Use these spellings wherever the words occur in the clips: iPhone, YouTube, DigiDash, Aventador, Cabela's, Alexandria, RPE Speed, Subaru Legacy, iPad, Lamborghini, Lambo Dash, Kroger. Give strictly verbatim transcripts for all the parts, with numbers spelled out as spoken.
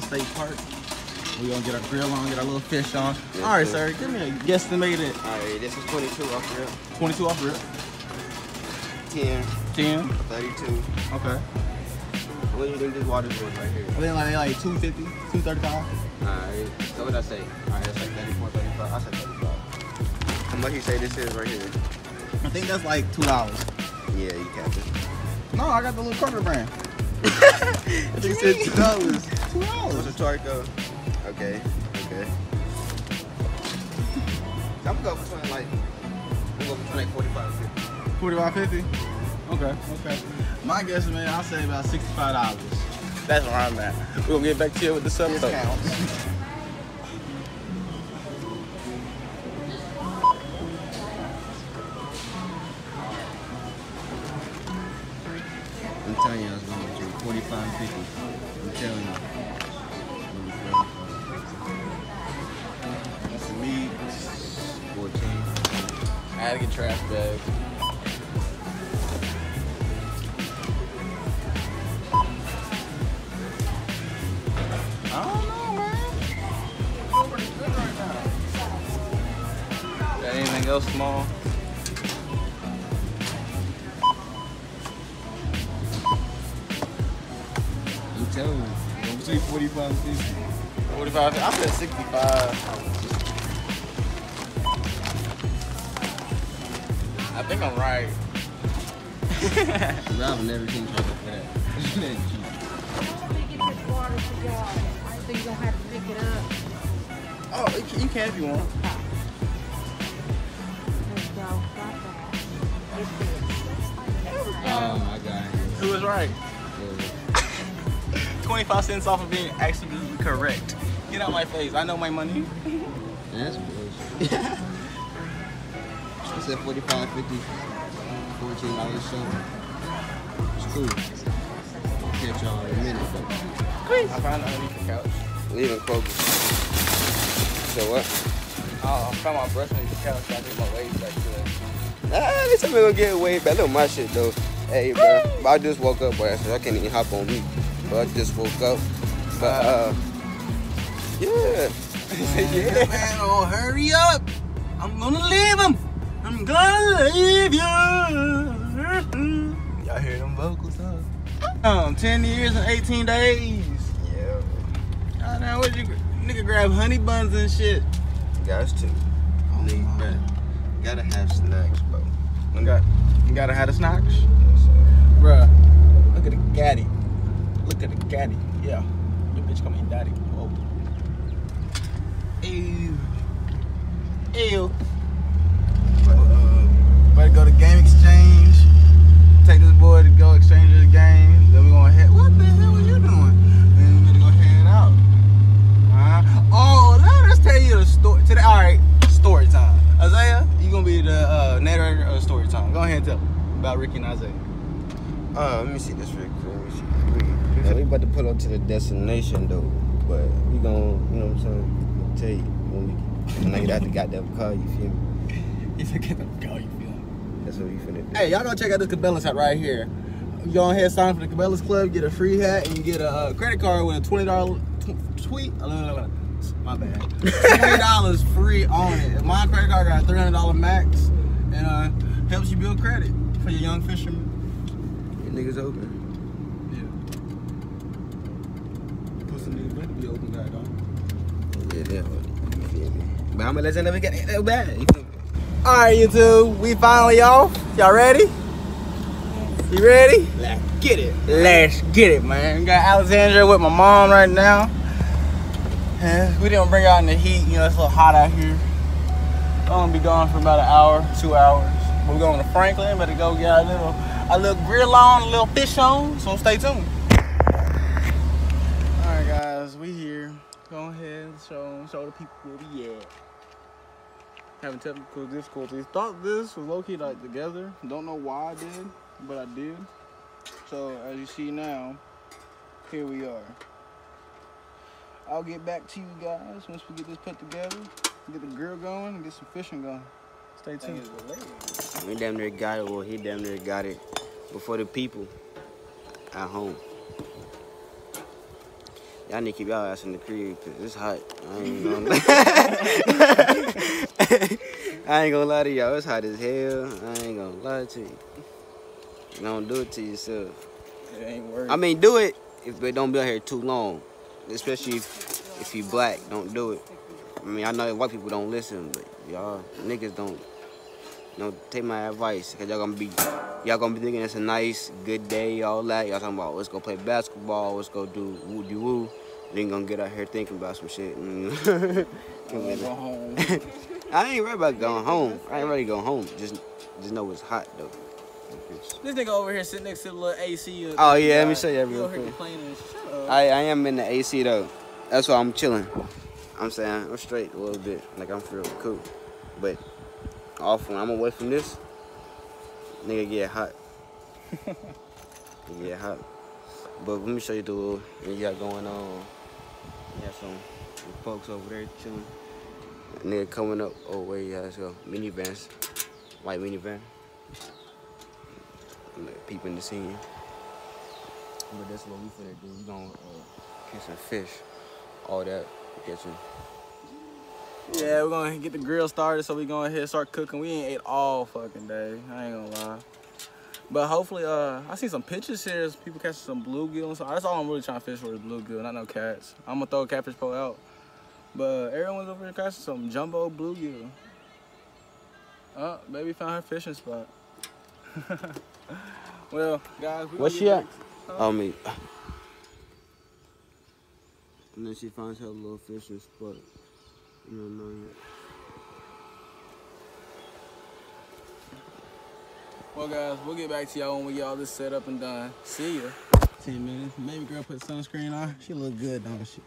Golden State Park. We're gonna get our grill on, get our little fish on. Yes, all right, sir. sir, give me a guesstimated. All right, this is twenty-two off rip. twenty-two off rip. ten. ten. thirty-two. Okay. What do you think this water's worth right here? I think like, like two fifty, two thirty-five. All right, so what did I say? All right, that's like thirty-four, thirty-five. I said thirty-five. How much you say this is right here? I think that's like two dollars. Yeah, you got it. No, I got the little Kroger brand. They said two dollars. two dollars. What's the Tarco? Okay, okay. I'm gonna go between like, I'm gonna go between like forty-five and fifty. forty-five fifty? Okay, okay. My guess, man, I'll say about sixty-five dollars. That's where I'm at. We're gonna get back to you with the sub stuff. I'm telling you, I was going to do forty-five fifty. I'm telling you. I had to get trash bags. I don't know, man. It's going pretty good right now. Got anything else small? I'm telling you. I'm between forty-five and fifty. forty-five, I said sixty-five. I think I'm right. Robin, everything trying to look for that. I don't think it's water for y'all. I think you're going to have to pick it up. Oh, it, you can if you want. Oh, my God. Who was right? twenty-five cents off of being absolutely correct. Get out my face. I know my money. That's bullshit. I said forty-five fifty, fourteen dollars something. It's cool. I'll catch y'all in a minute, though. Chris. I found it underneath the couch. Leaving focus. So what? Oh, I found my brush underneath the couch, so I did my waves back to it. Ah, this time we're gonna get way back. Look at my shit, though. Hey, bro. I just woke up, boy. I can't even hop on me. But I just woke up. But, uh, yeah. Yeah, man. Oh, hurry up. I'm gonna leave him. I'm gonna leave you. Y'all hear them vocals, huh? Um, ten years and eighteen days. Yeah. Oh, now what you nigga grab honey buns and shit? Guys too. Oh, Need that. Gotta have snacks, bro. You got you gotta have the snacks? Yes, sir. Bruh, look at the gaddy. Look at the gaddy. Yeah. Your bitch call me daddy. Whoa. Ew. Ew. We're gonna go to Game Exchange, take this boy to go exchange his game, then we're gonna head, what the hell are you doing? Then we're gonna go head out. Uh-huh. Oh, let us tell you the story, today, all right, story time. Isaiah, you gonna be the uh, narrator of story time. Go ahead and tell me about Ricky and Isaiah. Uh, let me see this real quick. Now, we about to pull up to the destination though, but we gonna, you know what I'm saying, I'll tell you when we get out the goddamn car, you feel me? You forget the car, you feel me? That's what we finna do. Hey, y'all go check out this Cabela's hat right here. You go ahead, sign up for the Cabela's Club, get a free hat, and you get a uh, credit card with a twenty dollar tw tweet. Uh, my bad. twenty dollars free on it. My credit card got a three hundred dollar max, and uh, helps you build credit for your young fisherman. Your niggas open. Yeah. Pussy niggas better be open, guy, dog. Yeah, they're open. But I'm gonna let you never get hit that bad. Alright, YouTube, we finally off. Y'all ready? You ready? Let's get it. Let's get it, man. We got Alexandria with my mom right now. And we didn't bring her out in the heat. You know, it's a little hot out here. I'm gonna be gone for about an hour, two hours. We're going to Franklin, but to go get our little, our little grill on, a little fish on. So stay tuned. Alright, guys, we here. Go ahead and show, show the people where we at. Having technical difficulties. Thought this was low-key like together. Don't know why I did, but I did. So as you see now, here we are. I'll get back to you guys once we get this put together, get the grill going, and get some fishing going. Stay tuned. We damn near got it, well he damn near got it before the people at home. Y'all need to keep y'all ass in the crib because it's hot. I ain't gonna I ain't gonna lie to y'all. It's hot as hell. I ain't gonna lie to you. Don't do it to yourself. It ain't worth. I mean, do it, if, but don't be out here too long. Especially if, if you black, don't do it. I mean, I know white people don't listen, but y'all niggas don't. Don't take my advice, cause y'all gonna be, y'all gonna be thinking it's a nice, good day, all that. Y'all talking about let's go play basketball, let's go do woo doo woo. Then gonna get out here thinking about some shit. Mm. Go home. I ain't worried about going home. I ain't ready to go home. Just, just know it's hot though. This nigga over here sitting next to the little A C. Oh yeah, let me show you real quick. Shut up. I, I am in the A C though. That's why I'm chilling. I'm saying I'm straight a little bit. Like I'm feeling cool, but off when I'm away from this, nigga get hot. Get hot. But let me show you the little thing you got going on. You got some folks over there chilling. That nigga coming up. Oh wait, yeah, let's go. Minivans, white minivan. Like peeping the scene. But that's what we finna do. We gonna uh, catch some fish, all that. Catch some. Yeah, we're gonna get the grill started, so we gonna ahead and start cooking. We ain't ate all fucking day, I ain't gonna lie. But hopefully, uh, I see some pictures here of people catching some bluegill and stuff. That's all I'm really trying to fish for is bluegill, not no cats. I'm gonna throw a catfish pole out. But everyone's over here catching some jumbo bluegill. Oh, baby found her fishing spot. Well, guys, we what's she at? Huh? Oh, me. And then she finds her little fishing spot. No, no, no. Well, guys, we'll get back to y'all when we get all this set up and done. See ya. ten minutes. Maybe girl put sunscreen on. She look good, don't she?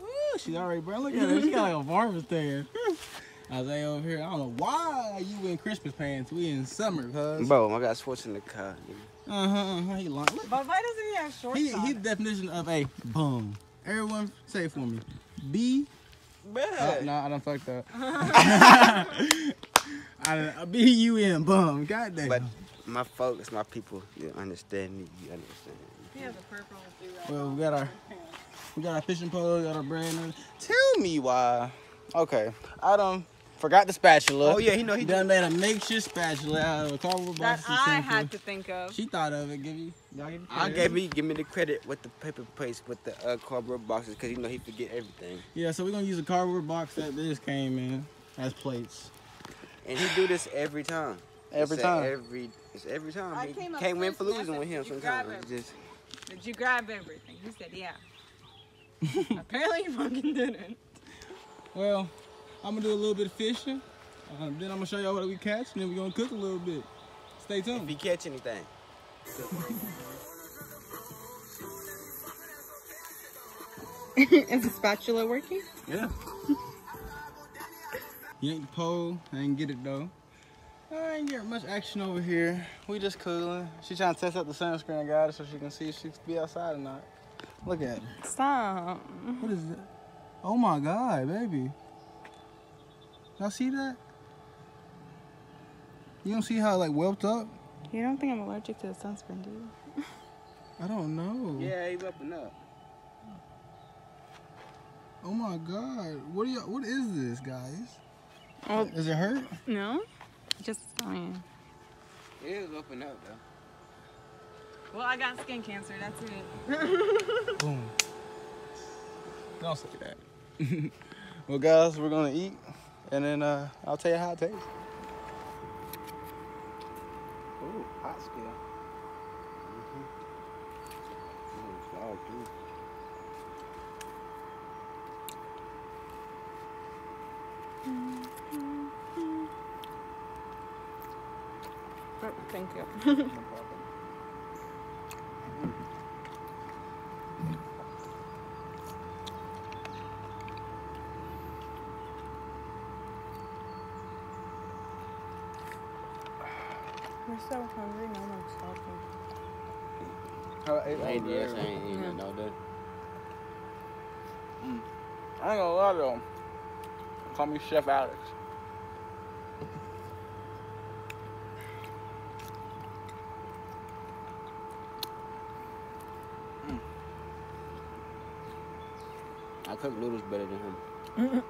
Ooh, she's already burnt. Look at her. She got like a varmint there. Isaiah over here. I don't know why you in Christmas pants. We in summer, cuz. Bro, I got shorts in the car. Uh huh. Uh-huh. He long. Look. But why doesn't he have shorts? He, on he's the definition of a bum. Everyone, say it for me. B. Oh, no, I don't fuck that. I B U M bum. Goddamn. But my folks, my people, you understand me. You understand. He has a purple do that. Well, we got our, we got our fishing pole, we got our brand. Tell me why. Okay, I done forgot the spatula. Oh yeah, he know he done made a makeshift spatula out of a cardboard box. That I had to think of. She thought of it. Give you. Give I gave me give me the credit with the paper plates with the uh, cardboard boxes because you know he forget everything. Yeah, so we're gonna use a cardboard box that this came in as plates. And he do this every time. Every it's time. Every it's every time. I he came can't win for losing with him sometimes. Just... Did you grab everything? He said yeah. Apparently you fucking didn't. Well, I'm gonna do a little bit of fishing. Uh, then I'm gonna show y'all what we catch, and then we're gonna cook a little bit. Stay tuned. If you catch anything. Is the spatula working? Yeah. Yank the pole. I ain't get it though. I ain't getting much action over here. We just cooling. She trying to test out the sunscreen, guys, so she can see if she can be outside or not. Look at her. Stop. What is it? Oh my God, baby. Y'all see that? You don't see how like whelped up? You don't think I'm allergic to the sunscreen, do you? I don't know. Yeah, he's up and up. Oh my God. What are you, what is this, guys? Oh. Does it hurt? No. Just, I mean. It is up and up, though. Well, I got skin cancer. That's it. Boom. Don't say that. Well, guys, we're going to eat, and then uh, I'll tell you how it tastes. Ooh, hot scale. Mm-hmm. Ooh, it's oh, thank you. No problem. We're so hungry, no one's talking. I ain't, I ain't even yeah. know that. Mm. I ain't gonna lie though. Call me Chef Alex. I cook noodles better than him. Mm-hmm.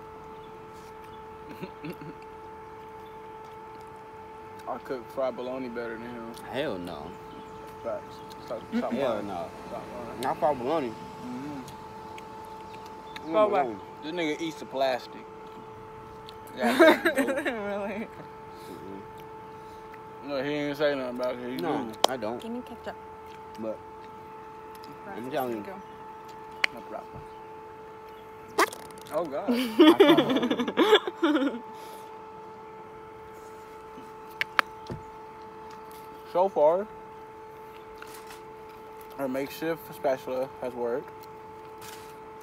I cook fried bologna better than him. Hell no. Facts. Stop, stop Hell lying. no. Stop lying. Not fried bologna. Mm-hmm. Bye bye. This nigga eats the plastic. Yeah, really? Mm-hmm. No, he ain't say nothing about it. He no, do. I don't. Give me ketchup. But I'm telling you. No problem. Oh God. So far, our makeshift spatula has worked,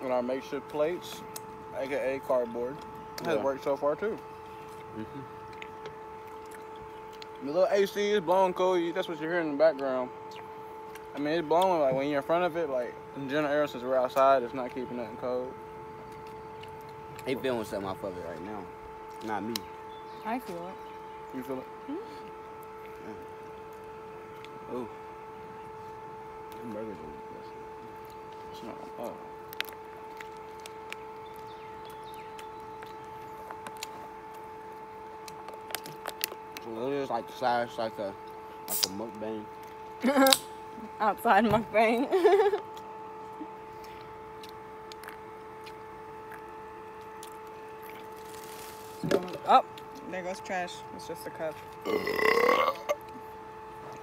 and our makeshift plates, aka cardboard, has yeah. worked so far too. Mm-hmm. The little A C is blowing cold. That's what you're hearing in the background. I mean, it's blowing, like when you're in front of it, like in general air, since we're outside, it's not keeping nothing cold. They feeling something off of it right now. Not me. I feel it. You feel it? Mm -hmm. Yeah. Ooh. That burger's really good. It's not like, oh. So it is like the size, like a, like a mukbang. Outside mukbang. Oh, there goes trash. It's just a cup.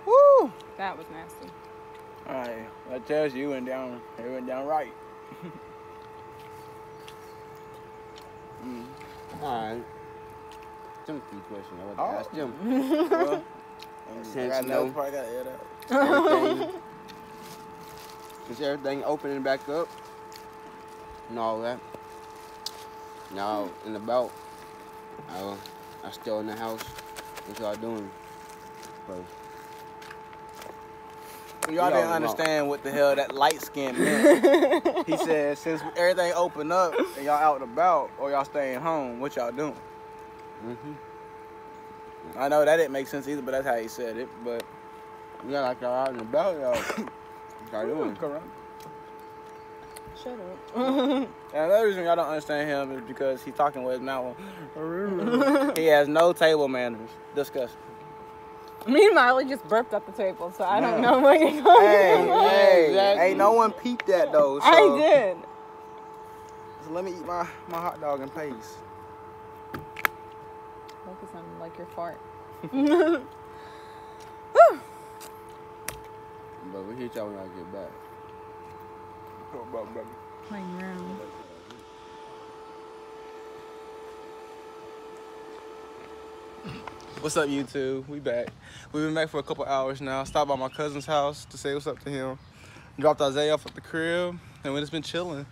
Woo! That was nasty. Alright, that tells you it went down, it went down right. mm. Alright. Timothy question. I want to oh. ask him. Well, since I know before I got it up. Is everything opening back up? And all that. Now, mm. in about... I, I still in the house. What y'all doing? Y'all didn't understand out. what the hell that light skin meant. He said, since everything opened up and y'all out and about, or y'all staying home, what y'all doing? Mm-hmm. I know that didn't make sense either, but that's how he said it. But yeah, like y'all out and about, y'all. What y'all doing? Correct. Shut up. And another reason y'all don't understand him is because he's talking with his mouth. He has no table manners. Disgusting. Me and Miley just burped up the table, so I no. don't know what you're going hey, to Hey, exactly. Ain't no one peeped that, though. So. I did. So let me eat my, my hot dog and paste. That could sound like your fart. But we hit y'all when I get back. Playing around. What's up, YouTube? We back. We've been back for a couple hours now. Stopped by my cousin's house to say what's up to him. Dropped Isaiah off at the crib, and we just been chilling.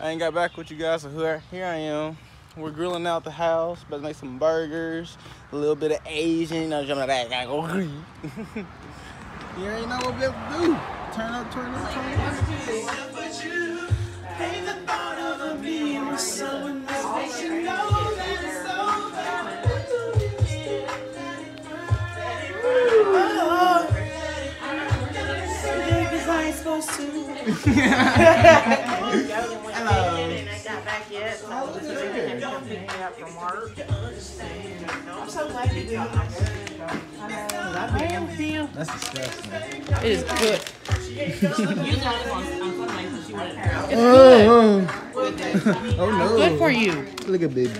I ain't got back with you guys, so here I am. We're grilling out the house, about to make some burgers, a little bit of Asian. I'm jumping back. I go. You ain't know what we have to do. Turn up, turn up, turn up. Hate the thought of a being with someone that makes you know that it's over. I ain't supposed to. Hello. And I got back yet. So I was just picking up from work. I'm so glad you did. I am feel. That's disgusting. It is good. You got it on my phone. Oh, oh. Oh no. Good for you. Look at baby.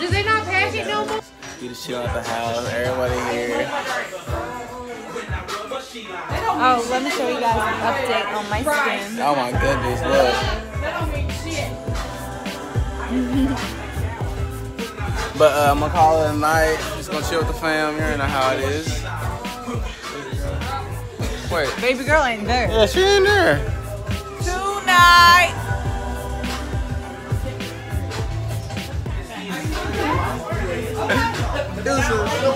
Did they not pass it no more? Get the shit out the house. Everybody here. Oh, let me show you guys an update on my skin. Oh my goodness, look. But uh, I'm gonna call it a night. Just gonna chill with the fam. You already know how it is. Wait. Baby girl ain't there. Yeah, she ain't there. Tonight. Deuces.